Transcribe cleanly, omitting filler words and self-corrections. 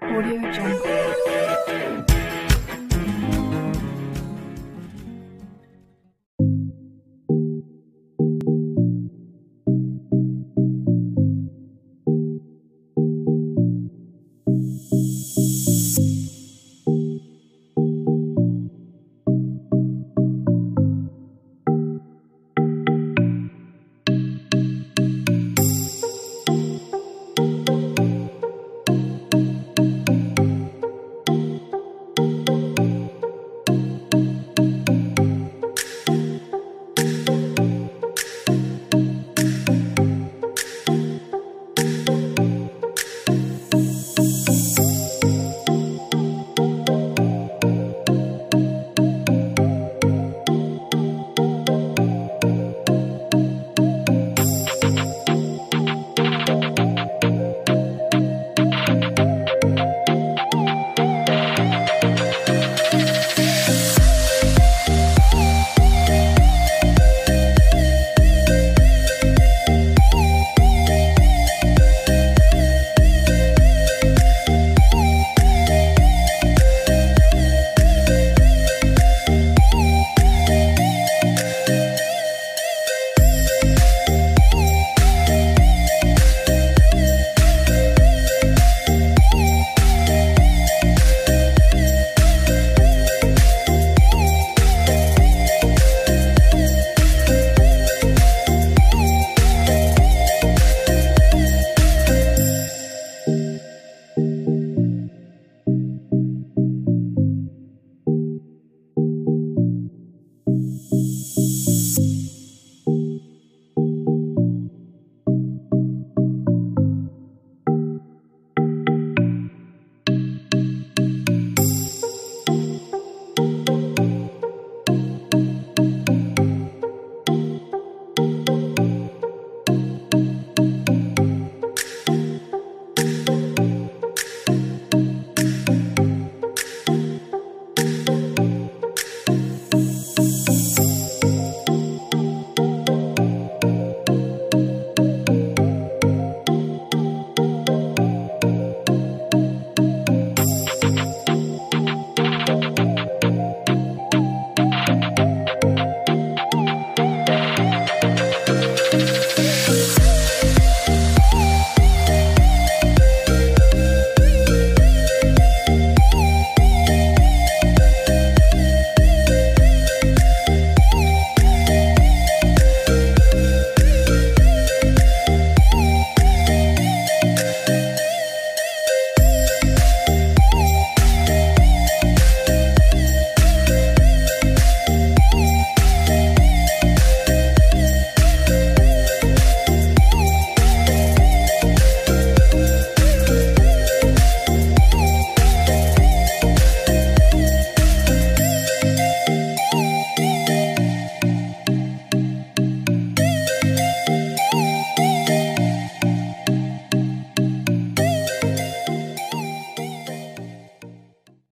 Audio Jungle.